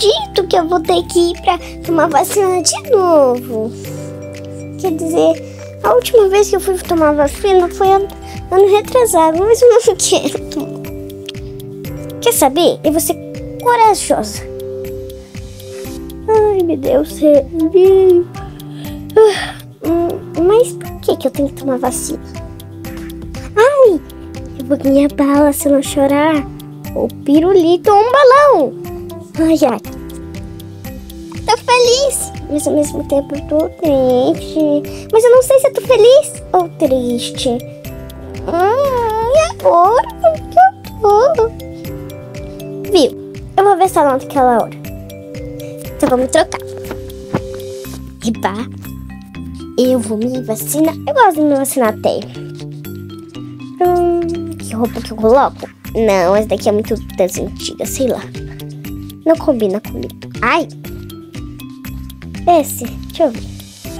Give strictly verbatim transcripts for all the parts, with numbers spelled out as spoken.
acredito que eu vou ter que ir pra tomar vacina de novo. Quer dizer, a última vez que eu fui tomar vacina foi ano retrasado, mas eu não quero. Quer saber? Eu vou ser corajosa. Ai, meu Deus, sério. Mas por que que eu tenho que tomar vacina? Ai, eu vou ganhar bala se eu não chorar. Ou pirulito ou um balão. Ai, ai. Tô feliz, mas ao mesmo tempo eu tô triste. Mas eu não sei se eu tô feliz ou triste. Hum, e agora? Eu tô... Viu? Eu vou ver se ela não tem aquela hora. Então vamos trocar. Eba. Eu vou me vacinar. Eu gosto de me vacinar até. Hum, que roupa que eu coloco? Não, essa daqui é muito das antigas, sei lá. Não combina comigo. Ai! Esse, deixa eu ver.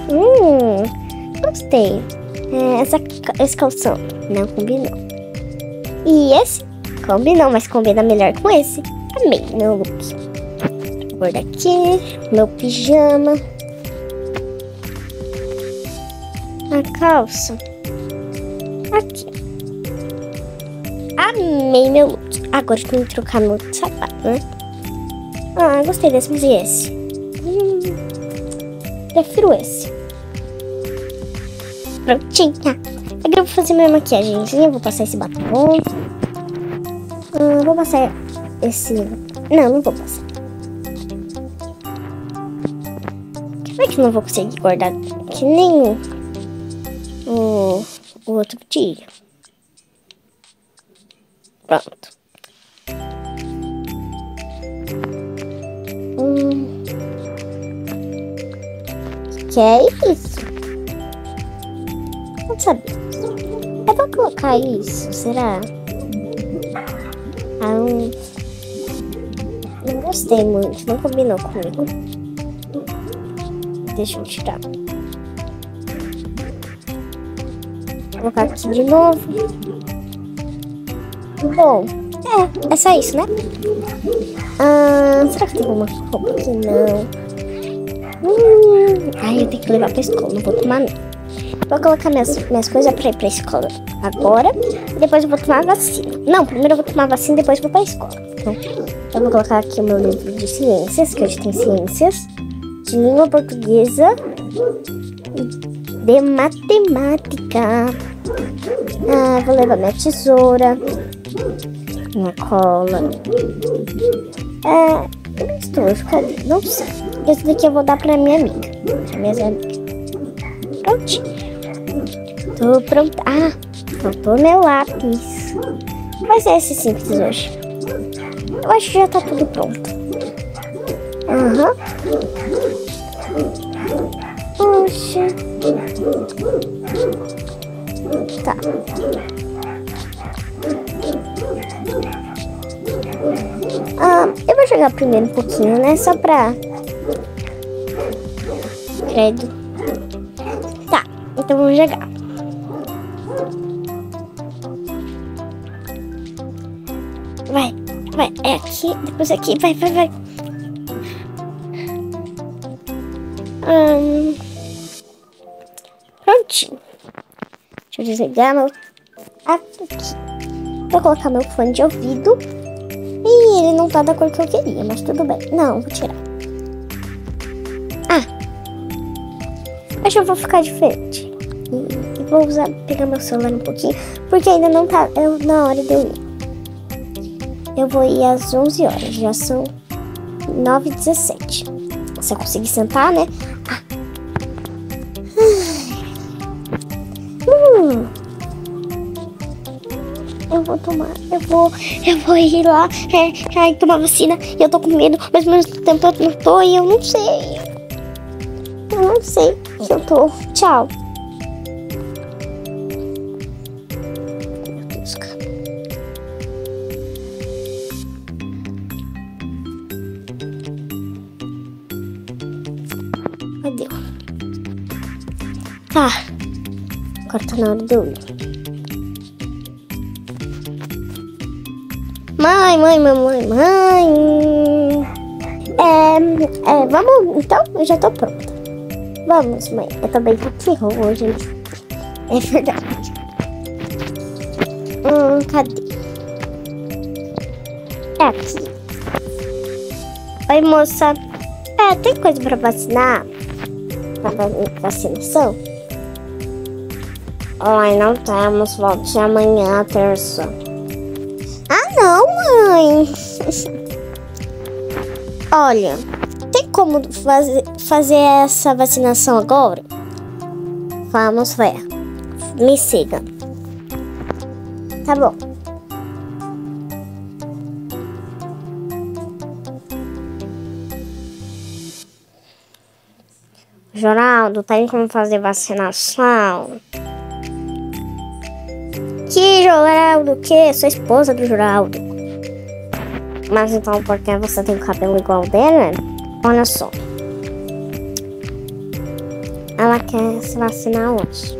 Hum, gostei. É, essa, esse calção não combinou. E esse? Combinou, mas combina melhor com esse. Amei meu look. Por aqui, meu pijama. A calça. Aqui. Amei meu look. Agora eu tenho que trocar meu sapato, né? Ah, gostei desse, mas e esse? Hum, prefiro esse. Prontinha. Agora eu vou fazer minha maquiagemzinha. Vou passar esse batom. Hum, vou passar esse... Não, não vou passar. Será que eu não vou conseguir guardar que nem o, o outro dia? Pronto. Hum. Que é isso? Não sabia. Eu vou colocar isso, será? Ah, um... Não gostei muito, não combinou comigo. Deixa eu tirar. Vou colocar aqui de novo. Bom, é, é só isso, né? Ah, será que tem alguma roupa aqui? Não. Hum, ai, eu tenho que levar pra escola, não vou tomar não. Vou colocar minhas, minhas coisas pra ir pra escola agora. Depois eu vou tomar vacina. Não, primeiro eu vou tomar vacina, depois eu vou pra escola. Então, eu vou colocar aqui o meu livro de ciências, que hoje tem ciências de língua portuguesa e de matemática. Ah, vou levar minha tesoura, minha cola. Ah, misturo, cadê? Não sei. Esse daqui eu vou dar pra minha amiga. Pra minhas amigas. Prontinho. Tô pronta. Ah, faltou meu lápis. Mas é esse simples hoje. Eu acho que já tá tudo pronto. Aham. Uhum. Puxa. Tá. Ah, eu vou jogar primeiro um pouquinho, né? Só pra... Credo. Tá, então vamos jogar. Vai, vai, é aqui, depois aqui, vai, vai, vai. Hum, prontinho. Deixa eu desligar meu... Aqui. Vou colocar meu fone de ouvido. E ele não tá da cor que eu queria, mas tudo bem. Não, vou tirar. Ah, acho que eu vou ficar diferente. E vou usar, pegar meu celular um pouquinho, porque ainda não tá eu, na hora de eu ir. Eu vou ir às onze horas, já são nove e dezessete. Se eu conseguir sentar, né? Ah. Hum. Eu vou tomar, eu vou, eu vou ir lá, é, ai, tomar vacina. E eu tô com medo, mas ao mesmo tempo eu não tô e eu não sei. Eu não sei se eu tô. Tchau. Tá, agora tá na hora de eu ir. Mãe, mãe, mamãe, mãe. É. é, é, vamos, então, eu já tô pronta. Vamos, mãe, eu tô bem pouquinho hoje, é verdade. Hum, cadê? É aqui. Oi, moça. É, tem coisa pra vacinar? Pra vacinação? Ai, não temos, volte amanhã, terça. Ah, não, mãe. Olha, tem como faz, fazer essa vacinação agora? Vamos ver. Me siga. Tá bom. Geraldo, tem como fazer vacinação? Que Geraldo? Que? Sou esposa do Geraldo. Mas então por que você tem o cabelo igual dele? Olha só. Ela quer se vacinar hoje.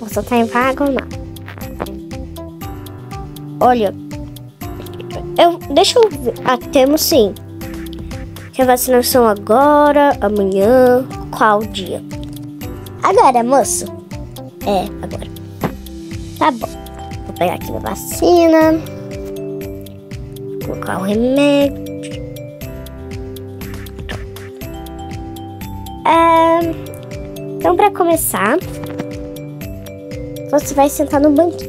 Você tem vaga ou não? Olha, eu, deixa eu ver, ah, temos sim. Tem vacinação agora, amanhã, qual dia? Agora, moço. É, agora. Tá bom, vou pegar aqui minha vacina. Vou colocar o remédio. Ah, então, pra começar, você vai sentar no banquinho.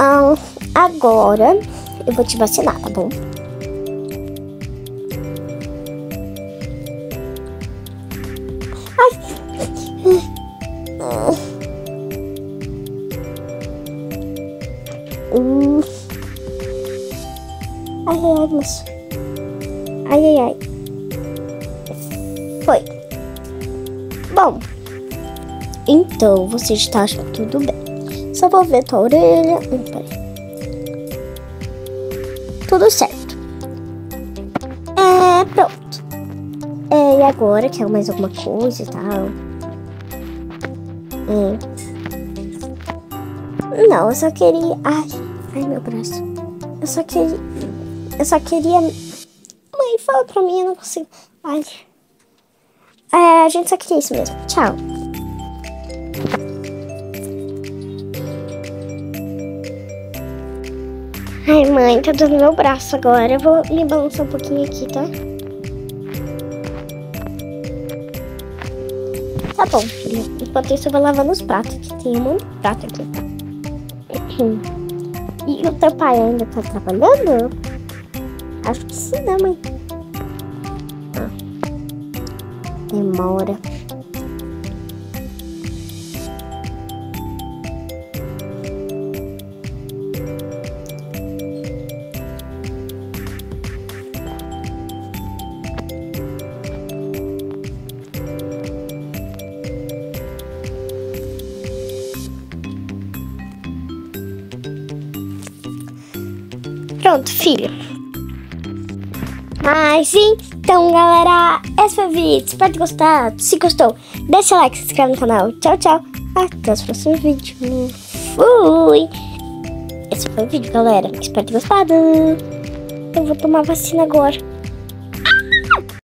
Ah, agora eu vou te vacinar, tá bom? Ai. Ah. Uh. Ai, ai, ai, moço. Ai, ai, ai. Foi. Bom, então você está achando tudo bem. Só vou ver tua orelha. Hum, Tudo certo. É, pronto. É, e agora? Quer mais alguma coisa e tal? Hum. Não, eu só queria... Ai, ai, meu braço. Eu só queria... Eu só queria... Mãe, fala pra mim, eu não consigo... Ai. É, a gente só queria isso mesmo. Tchau. Ai, mãe, tá doendo meu braço agora. Eu vou me balançar um pouquinho aqui, tá? Tá bom, filha. Enquanto isso, eu vou lavando os pratos, que tem um monte de prato aqui. E o teu pai ainda tá trabalhando? Acho que sim, né, mãe? Ah. Demora. Pronto, filho. Mas então, galera, esse foi o vídeo. Espero ter gostado. Se gostou, deixa o like, se inscreve no canal. Tchau, tchau. Até os próximos vídeos. Fui. Esse foi o vídeo, galera. Espero ter gostado. Eu vou tomar vacina agora.